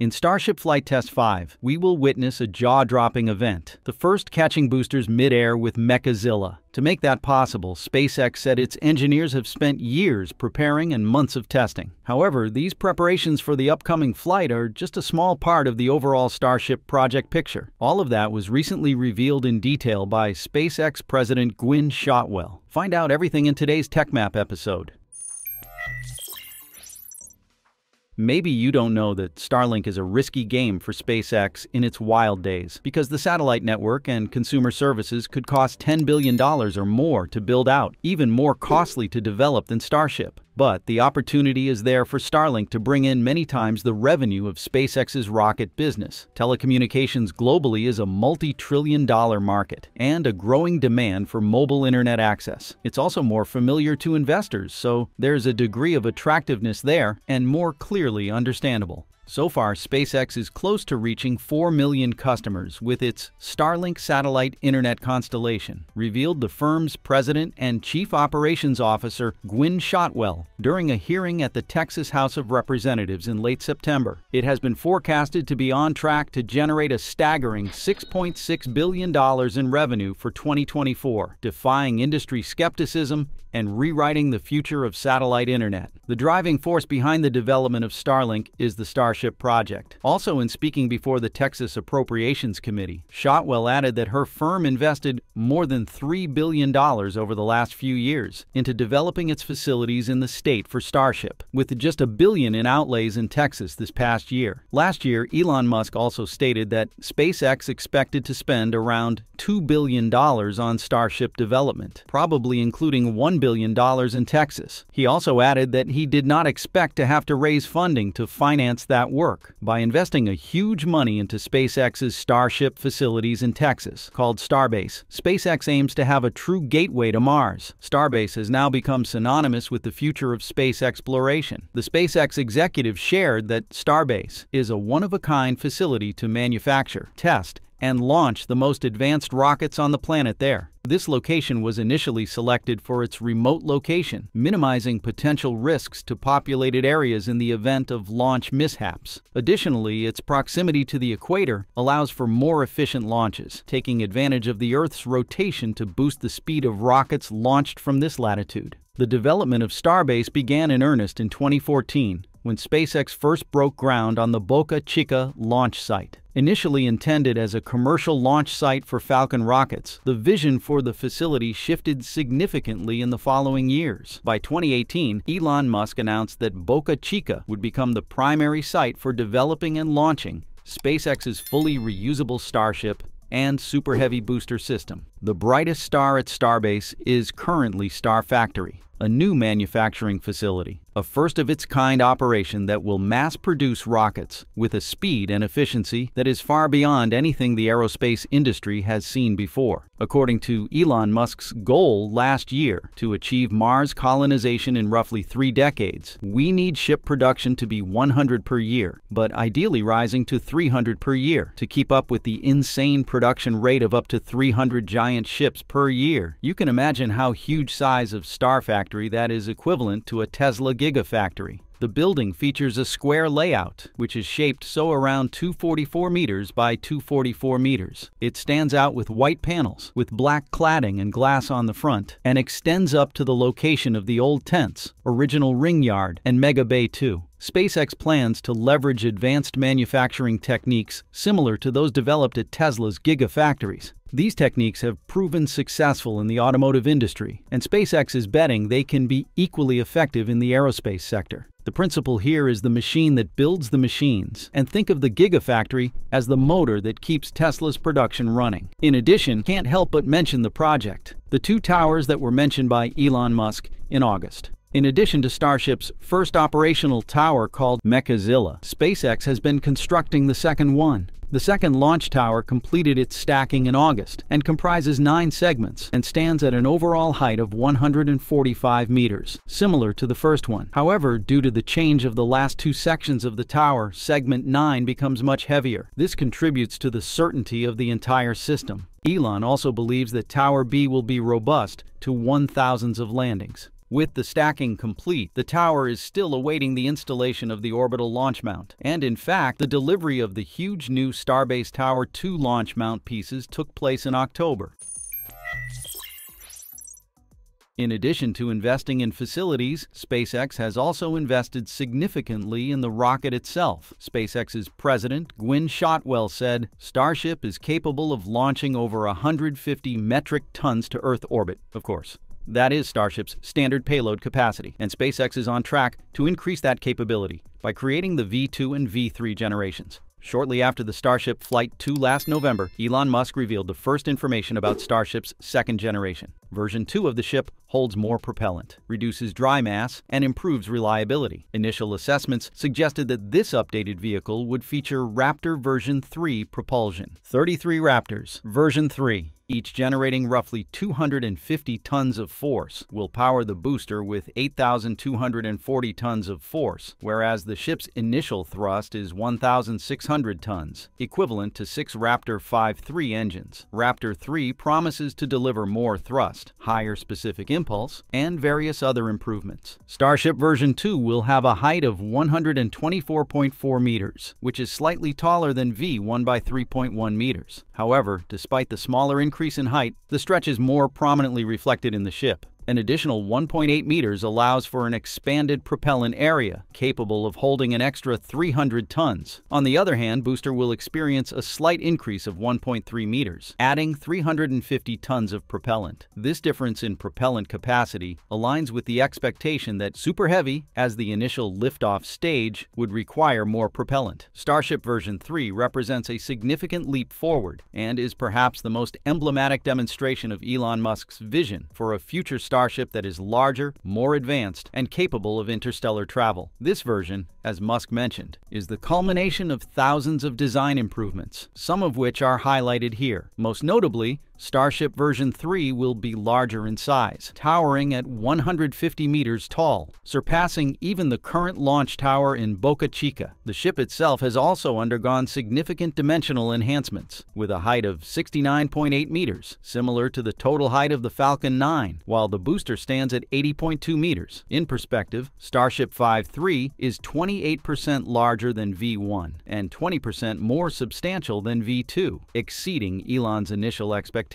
In Starship Flight Test 5, we will witness a jaw-dropping event, the first catching boosters mid-air with Mechazilla. To make that possible, SpaceX said its engineers have spent years preparing and months of testing. However, these preparations for the upcoming flight are just a small part of the overall Starship project picture. All of that was recently revealed in detail by SpaceX President Gwynne Shotwell. Find out everything in today's TechMap episode. Maybe you don't know that Starlink is a risky game for SpaceX in its wild days, because the satellite network and consumer services could cost $10 billion or more to build out, even more costly to develop than Starship. But the opportunity is there for Starlink to bring in many times the revenue of SpaceX's rocket business. Telecommunications globally is a multi-trillion-dollar market and a growing demand for mobile internet access. It's also more familiar to investors, so there's a degree of attractiveness there and more clearly understandable. So far, SpaceX is close to reaching 4 million customers with its Starlink satellite internet constellation, revealed the firm's president and chief operations officer, Gwynne Shotwell, during a hearing at the Texas House of Representatives in late September. It has been forecasted to be on track to generate a staggering $6.6 billion in revenue for 2024, defying industry skepticism and rewriting the future of satellite internet. The driving force behind the development of Starlink is the Starship project. Also, in speaking before the Texas Appropriations Committee, Shotwell added that her firm invested more than $3 billion over the last few years into developing its facilities in the state for Starship, with just $1 billion in outlays in Texas this past year. Last year, Elon Musk also stated that SpaceX expected to spend around $2 billion on Starship development, probably including $1 billion in Texas. He also added that he did not expect to have to raise funding to finance that work. By investing a huge money into SpaceX's Starship facilities in Texas, called Starbase, SpaceX aims to have a true gateway to Mars. Starbase has now become synonymous with the future of space exploration. The SpaceX executive shared that Starbase is a one-of-a-kind facility to manufacture, test, and launch the most advanced rockets on the planet there. This location was initially selected for its remote location, minimizing potential risks to populated areas in the event of launch mishaps. Additionally, its proximity to the equator allows for more efficient launches, taking advantage of the Earth's rotation to boost the speed of rockets launched from this latitude. The development of Starbase began in earnest in 2014, when SpaceX first broke ground on the Boca Chica launch site. Initially intended as a commercial launch site for Falcon rockets, the vision for the facility shifted significantly in the following years. By 2018, Elon Musk announced that Boca Chica would become the primary site for developing and launching SpaceX's fully reusable Starship and Super Heavy booster system. The brightest star at Starbase is currently Star Factory, a new manufacturing facility, a first-of-its-kind operation that will mass-produce rockets with a speed and efficiency that is far beyond anything the aerospace industry has seen before. According to Elon Musk's goal last year to achieve Mars colonization in roughly 3 decades, we need ship production to be 100 per year, but ideally rising to 300 per year. To keep up with the insane production rate of up to 300 giant ships per year, you can imagine how huge size of Star Factory that is equivalent to a Tesla Gigafactory. The building features a square layout, which is shaped so around 244 meters by 244 meters. It stands out with white panels, with black cladding and glass on the front, and extends up to the location of the old tents, original ring yard, and Mega Bay 2. SpaceX plans to leverage advanced manufacturing techniques similar to those developed at Tesla's Gigafactories. These techniques have proven successful in the automotive industry, and SpaceX is betting they can be equally effective in the aerospace sector. The principle here is the machine that builds the machines, and think of the Gigafactory as the motor that keeps Tesla's production running. In addition, can't help but mention the project, the 2 towers that were mentioned by Elon Musk in August. In addition to Starship's first operational tower called Mechazilla, SpaceX has been constructing the second one. The second launch tower completed its stacking in August and comprises 9 segments and stands at an overall height of 145 meters, similar to the first one. However, due to the change of the last 2 sections of the tower, segment 9 becomes much heavier. This contributes to the certainty of the entire system. Elon also believes that Tower B will be robust to 1,000s of landings. With the stacking complete, the tower is still awaiting the installation of the orbital launch mount, and in fact, the delivery of the huge new Starbase Tower 2 launch mount pieces took place in October. In addition to investing in facilities, SpaceX has also invested significantly in the rocket itself. SpaceX's president, Gwynne Shotwell, said, "Starship is capable of launching over 150 metric tons to Earth orbit, of course. That is Starship's standard payload capacity, and SpaceX is on track to increase that capability by creating the V2 and V3 generations." Shortly after the Starship Flight 2 last November, Elon Musk revealed the first information about Starship's second generation. Version 2 of the ship holds more propellant, reduces dry mass, and improves reliability. Initial assessments suggested that this updated vehicle would feature Raptor version 3 propulsion. 33 Raptors version 3, each generating roughly 250 tons of force, will power the booster with 8,240 tons of force, whereas the ship's initial thrust is 1,600 tons, equivalent to 6 Raptor 5.3 engines. Raptor 3 promises to deliver more thrust, higher specific impulse, and various other improvements. Starship version 2 will have a height of 124.4 meters, which is slightly taller than V1 by 3.1 meters. However, despite the smaller increase in height, the stretch is more prominently reflected in the ship. An additional 1.8 meters allows for an expanded propellant area, capable of holding an extra 300 tons. On the other hand, booster will experience a slight increase of 1.3 meters, adding 350 tons of propellant. This difference in propellant capacity aligns with the expectation that Super Heavy, as the initial liftoff stage, would require more propellant. Starship version 3 represents a significant leap forward and is perhaps the most emblematic demonstration of Elon Musk's vision for a future Starship that is larger, more advanced, and capable of interstellar travel. This version, as Musk mentioned, is the culmination of thousands of design improvements, some of which are highlighted here. Most notably, Starship version 3 will be larger in size, towering at 150 meters tall, surpassing even the current launch tower in Boca Chica. The ship itself has also undergone significant dimensional enhancements, with a height of 69.8 meters, similar to the total height of the Falcon 9, while the booster stands at 80.2 meters. In perspective, Starship 5.3 is 28% larger than V1 and 20% more substantial than V2, exceeding Elon's initial expectations.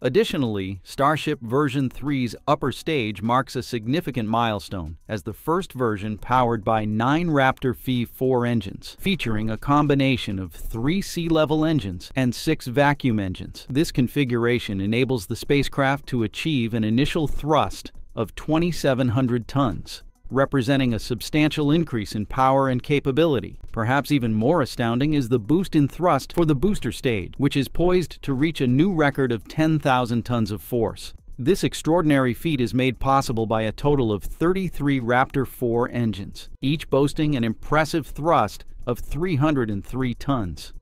Additionally, Starship version 3's upper stage marks a significant milestone as the first version powered by 9 Raptor V4 engines, featuring a combination of 3 sea-level engines and 6 vacuum engines. This configuration enables the spacecraft to achieve an initial thrust of 2,700 tons, representing a substantial increase in power and capability. Perhaps even more astounding is the boost in thrust for the booster stage, which is poised to reach a new record of 10,000 tons of force. This extraordinary feat is made possible by a total of 33 Raptor 4 engines, each boasting an impressive thrust of 303 tons.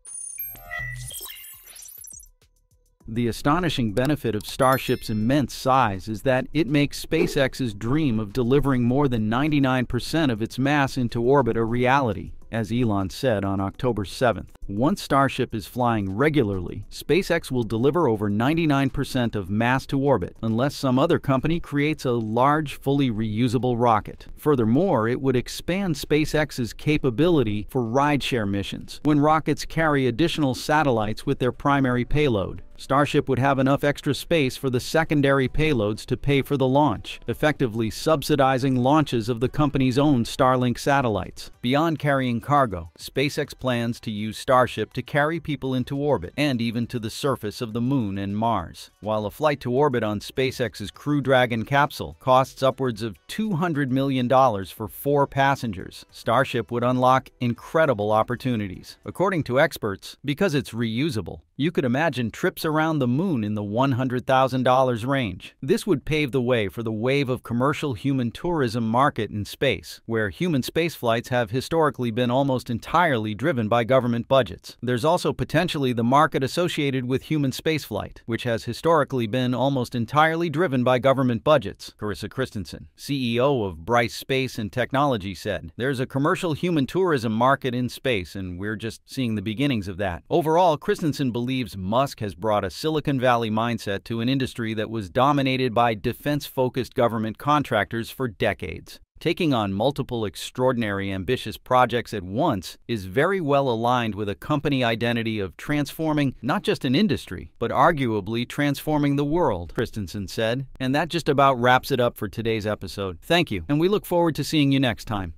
The astonishing benefit of Starship's immense size is that it makes SpaceX's dream of delivering more than 99% of its mass into orbit a reality, as Elon said on October 7th. Once Starship is flying regularly, SpaceX will deliver over 99% of mass to orbit, unless some other company creates a large, fully reusable rocket. Furthermore, it would expand SpaceX's capability for rideshare missions, when rockets carry additional satellites with their primary payload. Starship would have enough extra space for the secondary payloads to pay for the launch, effectively subsidizing launches of the company's own Starlink satellites. Beyond carrying cargo, SpaceX plans to use Starship to carry people into orbit and even to the surface of the Moon and Mars. While a flight to orbit on SpaceX's Crew Dragon capsule costs upwards of $200 million for 4 passengers, Starship would unlock incredible opportunities. According to experts, because it's reusable, you could imagine trips around the Moon in the $100,000 range. This would pave the way for the wave of commercial human tourism market in space, where human spaceflights have historically been almost entirely driven by government budgets. There's also potentially the market associated with human spaceflight, which has historically been almost entirely driven by government budgets, Carissa Christensen, CEO of Bryce Space and Technology, said. There's a commercial human tourism market in space, and we're just seeing the beginnings of that. Overall, Christensen believes Musk has brought brought a Silicon Valley mindset to an industry that was dominated by defense-focused government contractors for decades. Taking on multiple extraordinary ambitious projects at once is very well aligned with a company identity of transforming not just an industry, but arguably transforming the world, Christensen said. And that just about wraps it up for today's episode. Thank you, and we look forward to seeing you next time.